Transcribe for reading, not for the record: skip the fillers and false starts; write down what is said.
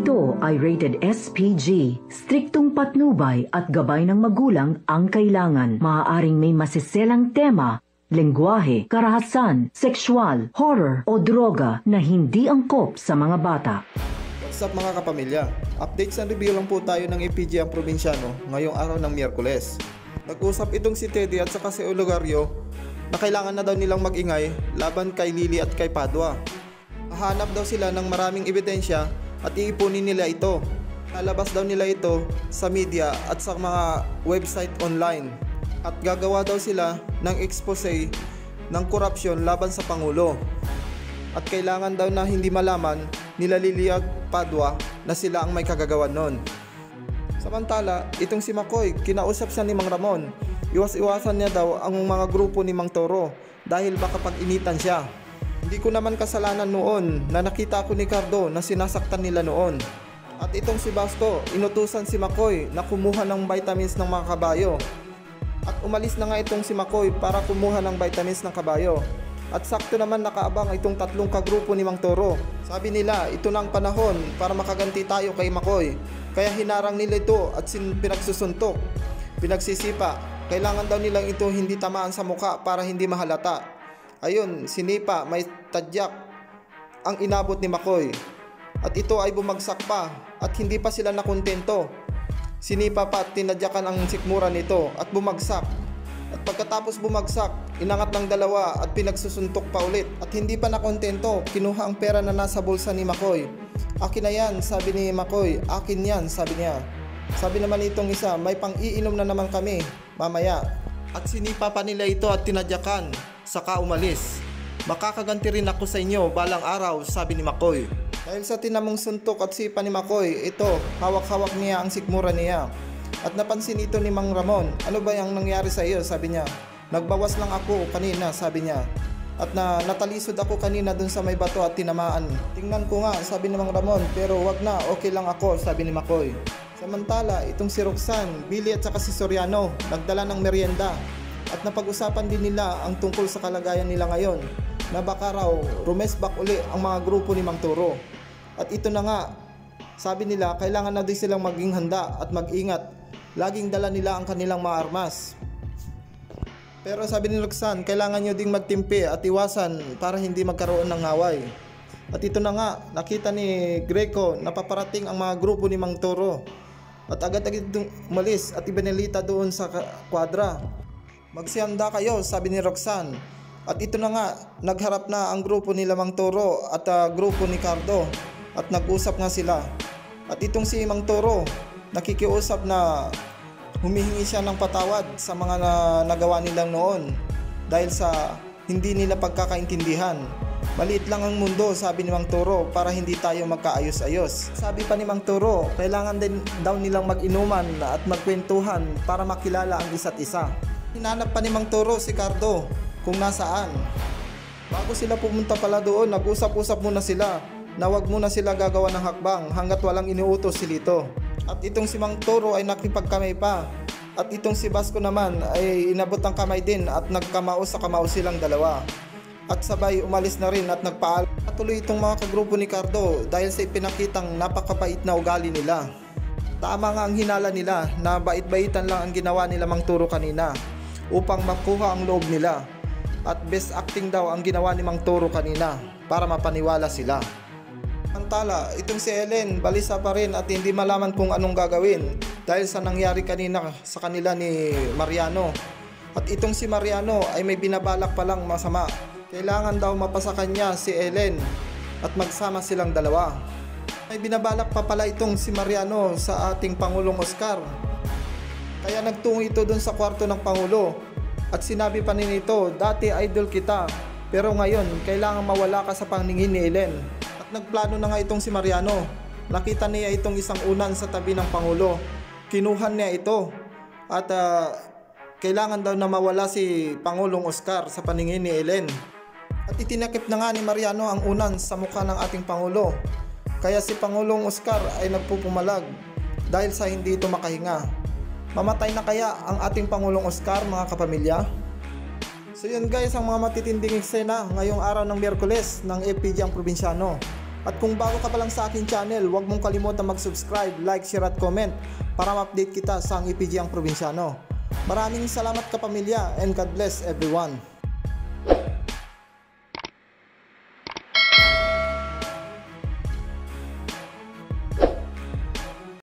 Ito ay rated SPG, striktong patnubay at gabay ng magulang ang kailangan. Maaaring may masiselang tema, lengguwahe, karahasan, sexual, horror o droga na hindi angkop sa mga bata. What's up mga kapamilya? Updates and review lang po tayo ng FPJ ang Provinsyano ngayong araw ng Miyerkules. Nag-usap itong si Teddy at saka si Olegario na kailangan na daw nilang mag-ingay laban kay Lily at kay Padua. Hahanap daw sila ng maraming ebidensya at iipunin nila ito. Lalabas daw nila ito sa media at sa mga website online. At gagawa daw sila ng expose ng korupsyon laban sa Pangulo. At kailangan daw na hindi malaman nila Lily at Padua na sila ang may kagagawan nun. Samantala, itong si MACOY, kinausap siya ni Mang Ramon. Iwas-iwasan niya daw ang mga grupo ni Mang Turo dahil baka pag-initan siya. Hindi ko naman kasalanan noon na nakita ko ni Cardo na sinasaktan nila noon. At itong si Basto, inutusan si MACOY na kumuha ng vitamins ng mga kabayo. At umalis na nga itong si MACOY para kumuha ng vitamins ng kabayo. At sakto naman nakaabang itong tatlong kagrupo ni Mang Toro. Sabi nila, ito na ang panahon para makaganti tayo kay MACOY. Kaya hinarang nila ito at pinagsusuntok, pinagsisipa. Kailangan daw nilang ito hindi tamaan sa muka para hindi mahalata. Ayun, sinipa, may tadyak ang inabot ni MACOY. At ito ay bumagsak pa at hindi pa sila nakontento. Sinipa pa at tinadyakan ang sikmura nito at bumagsak. At pagkatapos bumagsak, inangat ng dalawa at pinagsusuntok pa ulit. At hindi pa nakontento, kinuha ang pera na nasa bulsa ni MACOY. Akin na yan, sabi ni MACOY. Akin yan, sabi niya. Sabi naman itong isa, may pang-iinom na naman kami mamaya. At sinipa pa nila ito at tinadyakan. Saka umalis. Makakaganti rin ako sa inyo balang araw, sabi ni MACOY. Dahil sa tinamong suntok at sipa ni MACOY, ito, hawak-hawak niya ang sikmura niya. At napansin ito ni Mang Ramon. Ano ba yung nangyari sa iyo, sabi niya. Nagbawas lang ako kanina, sabi niya. At natalisod ako kanina dun sa may bato at tinamaan. Tingnan ko nga, sabi ni Mang Ramon, pero wag na, okay lang ako, sabi ni MACOY. Samantala, itong si Roxanne, Billy at saka si Soriano, nagdala ng merienda. At napag-usapan din nila ang tungkol sa kalagayan nila ngayon na baka raw rumesbak uli ang mga grupo ni Mang Turo. At ito na nga, sabi nila kailangan na din silang maging handa at mag-ingat. Laging dala nila ang kanilang mga armas. Pero sabi ni Roxanne, kailangan nyo ding magtimpi at iwasan para hindi magkaroon ng away. At ito na nga, nakita ni Greco na paparating ang mga grupo ni Mang Turo. At agad-agad umalis at ibinalita doon sa kwadra. Magsihanda kayo, sabi ni Roxanne. At ito na nga, nagharap na ang grupo ni Mang Turo at grupo ni Cardo. At nag-usap nga sila. At itong si Mang Turo, nakikiusap na humihingi siya ng patawad sa mga nagawa nilang noon. Dahil sa hindi nila pagkakaintindihan. Maliit lang ang mundo, sabi ni Mang Turo, para hindi tayo magkaayos-ayos. Sabi pa ni Mang Turo, kailangan din daw nilang mag-inuman at magkwentuhan para makilala ang isa't isa. Hinanap pa ni Mang Turo si Cardo kung nasaan. Bago sila pumunta pala doon, nag-usap-usap muna sila na wag muna sila gagawa ng hakbang hanggat walang inuutos si Lito. At itong si Mang Turo ay nakipagkamay pa. At itong si Basco naman ay inabot ang kamay din at nagkamao sa kamao silang dalawa. At sabay umalis na rin at nagpaalam. Patuloy itong mga kagrupo ni Cardo dahil sa ipinakitang napakapait na ugali nila. Tama nga ang hinala nila na bait-baitan lang ang ginawa nila Mang Turo kanina. Upang makuha ang loob nila. At best acting daw ang ginawa ni Mang Turo kanina para mapaniwala sila. Samantala, itong si Ellen balisa pa rin at hindi malaman kung anong gagawin dahil sa nangyari kanina sa kanila ni Mariano. At itong si Mariano ay may binabalak palang masama. Kailangan daw mapasakan niya si Ellen at magsama silang dalawa. May binabalak pa pala itong si Mariano sa ating Pangulong Oscar. Kaya nagtungo ito dun sa kwarto ng Pangulo at sinabi pa nito, dati idol kita pero ngayon kailangan mawala ka sa paningin ni Ellen. At nagplano na nga itong si Mariano. Nakita niya itong isang unan sa tabi ng Pangulo. Kinuhan niya ito at kailangan daw na mawala si Pangulong Oscar sa paningin ni Ellen. At itinakip na nga ni Mariano ang unan sa mukha ng ating Pangulo. Kaya si Pangulong Oscar ay nagpupumalag dahil sa hindi ito makahinga. Mamatay na kaya ang ating Pangulong Oscar mga kapamilya? So yun guys ang mga matitinding eksena ngayong araw ng Miyerkules ng FPJ ang Provinsyano. At kung bago ka pa lang sa aking channel, huwag mong kalimutan mag-subscribe, like, share at comment para ma-update kita sa FPJ ang Provinsyano. Maraming salamat kapamilya, and God bless everyone.